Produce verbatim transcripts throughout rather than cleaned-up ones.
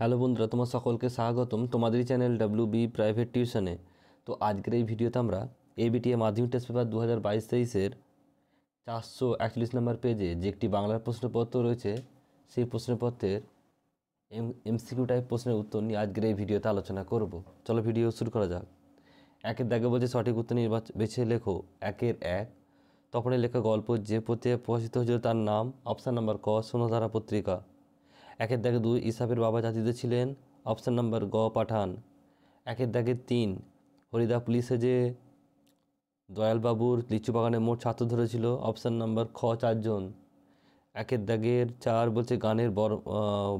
Hello बंधुरा तुम्हार सकल के स्वागतम तुम्हारे चैनल डब्ल्यू बी प्राइवेट टीशने। तो आजकल भिडियोते हमें एबीटीए माध्यमिक टेस्ट पेपर दो हज़ार बाईस तेईसर चार सौ एकचल्लिस नम्बर पेजे जो एक बांगलार प्रश्नपत्र रही है से प्रश्नपत्र एम एमसिक्यू टाइप प्रश्न उत्तर नहीं आज के भिडियोते आलोचना करब। चलो भिडियो शुरू करा जाक। दागे बोलते सठिक उत्तर निर्वाचन बेचे लेखो एकर एक तपने लेखा गल्प जे पत्रिका प्रकाशित हो तार नाम। अपशन नम्बर क सोनाधारा पत्रिका। एकर दागे दुई इसहाफेर बाबा जातिते छिलेन। अपशन नम्बर ग पाठान। एकर दागे तीन हरिदा पुलिसे जे दयालबाबुर लिचू बागाने मोट छात्र धरेছিল। अपशन नम्बर ख चारजन। एकर दागेर चार बोलছে গানের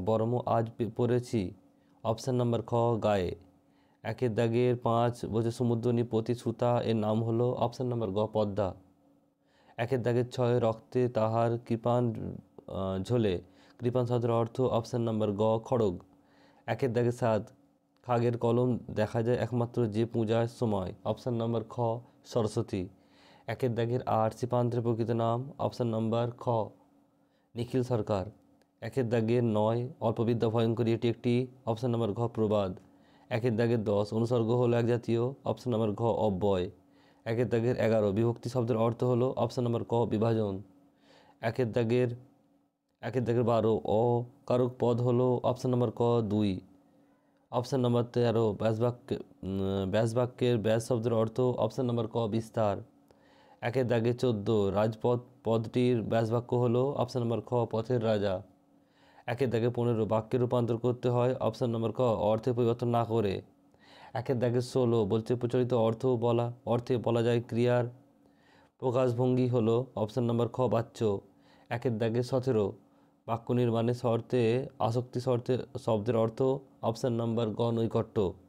বরমো আজ পড়েছি। अपशन नम्बर ख गाए। एकर दागेर पाँच बोलছে সমুদ্রনী প্রতি সুতা এর নাম হলো। अपशन नम्बर ग পদ্মা। एकर दागेर ছয় রক্তে তাহার কৃপাণ झोले कृपाण शब्दर अर्थ। अपशन नम्बर ग खड़ग। एकर दागे सात खागेर कलम देखा जाए एकमात्र जे पूजार समय। अपशन नम्बर ख सरस्वती। एकर दागे आठ सीपान्तर प्रकृत नाम। अपशन नम्बर ख निखिल सरकार। एकर दागे नय अल्पविद्या भयंकर एटी एकटी। अपशन नम्बर घ प्रबाद। एकर दागे दस अनुसर्ग हल एक जातीय। अपशन नम्बर घ अव्यय। एकर दागे एगारो विभक्ति शब्दर अर्थ हलो। अपशन नम्बर क विभाजन। एकर दागे एकर दागे बारो अकारक पद हलो। अपशन नम्बर क दुई। अपशन नम्बर तेरो व्यासवाक्य व्यासवाक्य व्यास शब्दर अर्थ। अपशन नम्बर क विस्तार। एकर दागे चौद्द राजपथ पदटिर व्यासवाक्य हलो। अपशन नम्बर ख पथेर राजा। एकर दागे पंद्रह वाक्य रूपान्तर करते हैं। अपशन नम्बर क अर्थे परिवर्तन ना करे। एकर दागे षोलो बोलते प्रचलित अर्थ बला अर्थे बला जाए क्रियार प्रकाशभंगी हलो। अपशन नम्बर ख वाच्य। एकर दागे सतेरो वाक्य निर्माणे शर्ते आसक्ति शर्ते शब्देर अर्थ। अपशन नम्बर ग नैकट्य।